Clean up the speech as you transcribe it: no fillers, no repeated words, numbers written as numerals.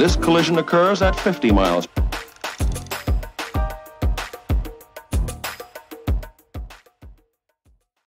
This collision occurs at 50 miles per hour.